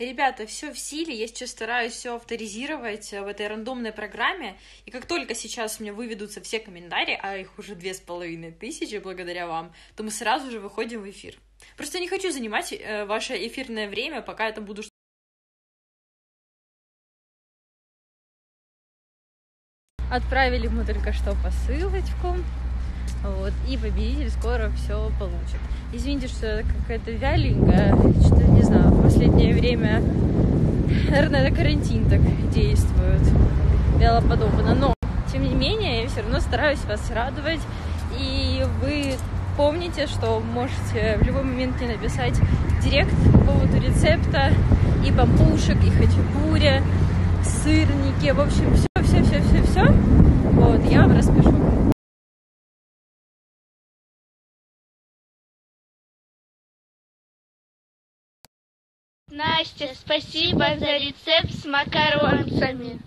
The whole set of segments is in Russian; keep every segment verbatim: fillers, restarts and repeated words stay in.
Ребята, все в силе, я сейчас стараюсь все авторизировать в этой рандомной программе, и как только сейчас у меня выведутся все комментарии, а их уже две с половиной тысячи благодаря вам, то мы сразу же выходим в эфир. Просто я не хочу занимать э, ваше эфирное время, пока я там буду... Отправили мы только что посылочку, вот, и победитель скоро все получит. Извините, что какая-то вяленькая, что-то, не знаю, в последнее время, наверное, это карантин так действует, вялоподобно, но, тем не менее, я все равно стараюсь вас радовать, и вы помните, что можете в любой момент мне написать директ по поводу рецепта, и бамбушек, и хачапури, сырники, в общем, все-все-все-все-все, вот, я вам расскажу. Настя, спасибо за рецепт с макаронцами.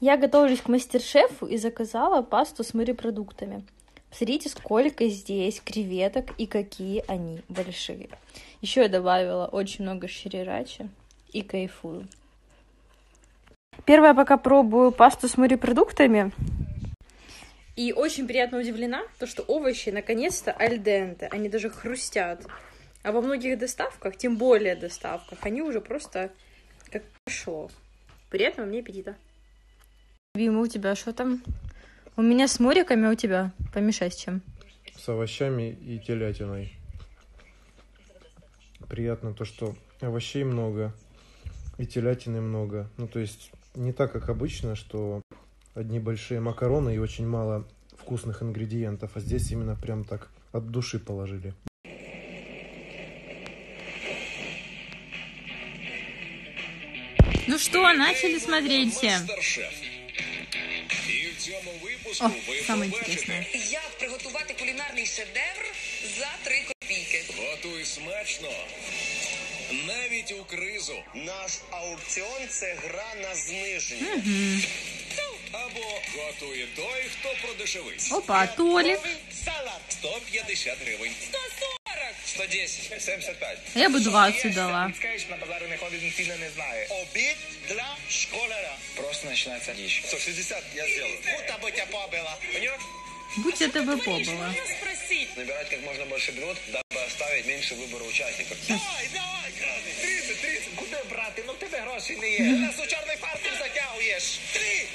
Я готовлюсь к мастер-шефу и заказала пасту с морепродуктами. Посмотрите, сколько здесь креветок и какие они большие. Еще я добавила очень много шрирачи и кайфую. Первое, пока пробую пасту с морепродуктами. И очень приятно удивлена, то, что овощи наконец-то альденте, они даже хрустят. А во многих доставках, тем более доставках, они уже просто как пошло. Приятного мне аппетита! Любимый, у тебя что там? У меня с моряками, а у тебя? Помешай с чем? С овощами и телятиной. Приятно то, что овощей много и телятины много. Ну, то есть не так, как обычно, что одни большие макароны и очень мало вкусных ингредиентов. А здесь именно прям так от души положили. Ну что, начали смотреть все? О, саме цікаве. Як приготувати кулінарний шедевр за три копійки? Готуй смачно, навіть у кризу. Наш аукціон – це гра на зниження. Угу. Або готує той, хто продешевить. Опа, Толік. Салат. сто пятьдесят гривень. сто сорок. сто десять. семьдесят пять. Я бы двадцать дала. Обід для школяра. Просто начинается дичь. сто шестьдесят я сделаю. Будто бы тебя побыла. Понимаешь? Будь я тебя побыла. Набирать как можно больше блюд, дабы оставить меньше выбора участников. Давай, давай, крати. тридцать, тридцать. Куда брати? Ну в тебе грошей не є. Нас у чорний партер затягуєш. Три.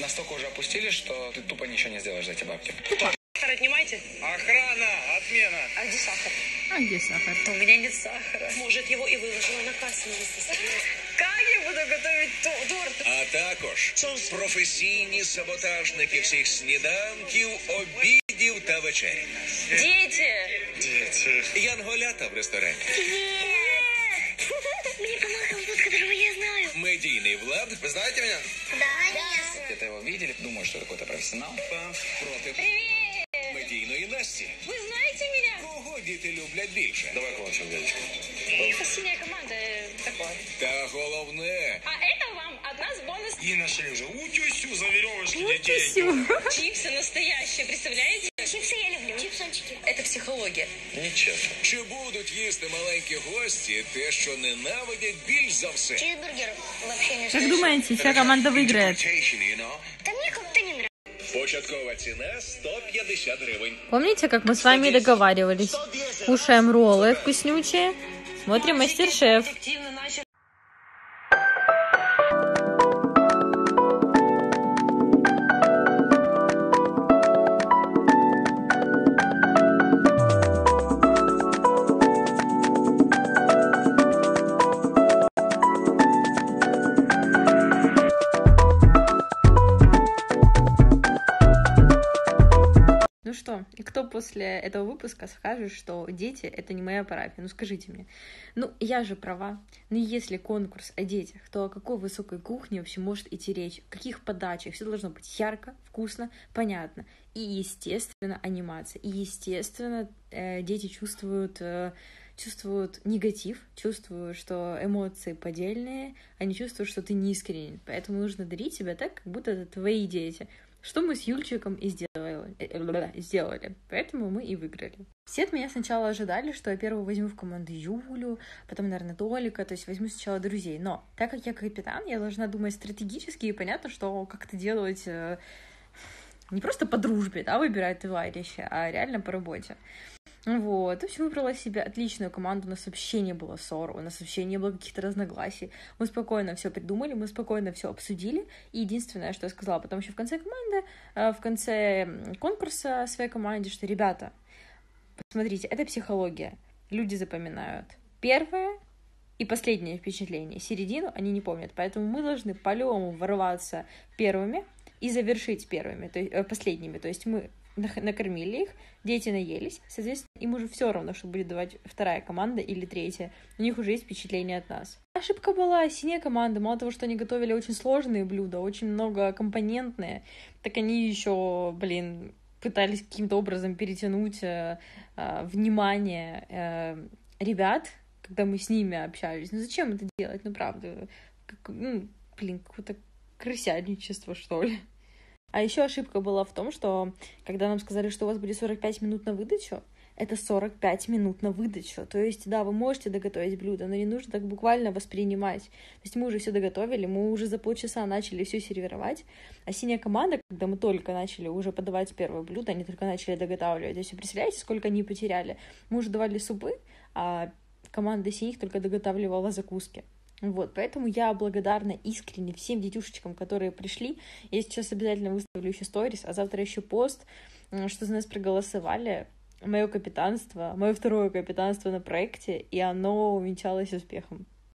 Настолько уже опустили, что ты тупо ничего не сделаешь за эти бабки. Сахар отнимайте. Охрана, отмена. А где сахар? А где сахар? У меня нет сахара. Может, его и выложила на кассу. Как я буду готовить торт? А також професійні саботажники всіх сніданків, обідів та вечерів. Діти! Діти. Янголята в ресторані. Мне помогал тот, которого я знаю. Медийный Влад. Вы знаете меня? Да, да. Где-то его видели, думаю, что какой-то профессионал. Пав против. Привет! Медийной Насти. Вы знаете меня? Кого дети любят больше? Давай получим девочку. Сильная команда такая. Да, головне. А это вам одна с бонусов. И нашли уже утюсю за веревочки детей. Чипсы настоящие, представляете? Чипсы я люблю. Чипсончики. Это психология. Нечестно. Чи будуть їсти маленькі гості те, що ненавидять більш за все? Чизбургер вообще не слышно. Как думаете, вся команда выиграет? Да мне как-то не нравится. Початковая цена сто пятьдесят гривен. Помните, как мы с вами договаривались? Кушаем роллы вкуснючие. Смотрим MasterChef. Ну что, и кто после этого выпуска скажет, что дети — это не моя парафия? Ну скажите мне. Ну, я же права. Ну, если конкурс о детях, то о какой высокой кухне вообще может идти речь? О каких подачах? Все должно быть ярко, вкусно, понятно. И, естественно, анимация. И, естественно, дети чувствуют... чувствуют негатив, чувствуют, что эмоции поддельные, они чувствуют, что ты не искренен. Поэтому нужно дарить себя так, как будто это твои дети. Что мы с Юльчиком и сделали, сделали, поэтому мы и выиграли. Все от меня сначала ожидали, что я первую возьму в команду Юлю, потом, наверное, Толика, то есть возьму сначала друзей. Но так как я капитан, я должна думать стратегически, и понятно, что как-то делать не просто по дружбе, да, выбирать товарища, а реально по работе. Вот, в общем, выбрала себе отличную команду, у нас вообще не было ссор, у нас вообще не было каких-то разногласий, мы спокойно все придумали, мы спокойно все обсудили, и единственное, что я сказала потом еще в конце команды, в конце конкурса своей команде, что, ребята, посмотрите, это психология, люди запоминают первое и последнее впечатление, середину они не помнят, поэтому мы должны по-любому ворваться первыми и завершить первыми, то есть, последними, то есть мы накормили их, дети наелись, соответственно, им уже все равно, что будет давать вторая команда или третья, у них уже есть впечатление от нас. Ошибка была синяя команда, мало того, что они готовили очень сложные блюда, очень многокомпонентные, так они еще, блин, пытались каким-то образом перетянуть э, э, внимание э, ребят, когда мы с ними общались. Ну зачем это делать, ну правда, как, ну, блин, какое-то крысятничество, что ли. А еще ошибка была в том, что когда нам сказали, что у вас будет сорок пять минут на выдачу, это сорок пять минут на выдачу. То есть, да, вы можете доготовить блюдо, но не нужно так буквально воспринимать. То есть мы уже все доготовили, мы уже за полчаса начали все сервировать. А синяя команда, когда мы только начали уже подавать первое блюдо, они только начали доготавливать. То есть вы представляете, сколько они потеряли? Мы уже давали супы, а команда синих только доготавливала закуски. Вот, поэтому я благодарна искренне всем детюшечкам, которые пришли. Я сейчас обязательно выставлю еще сторис, а завтра еще пост, что за нас проголосовали. Мое капитанство, мое второе капитанство на проекте, и оно увенчалось успехом.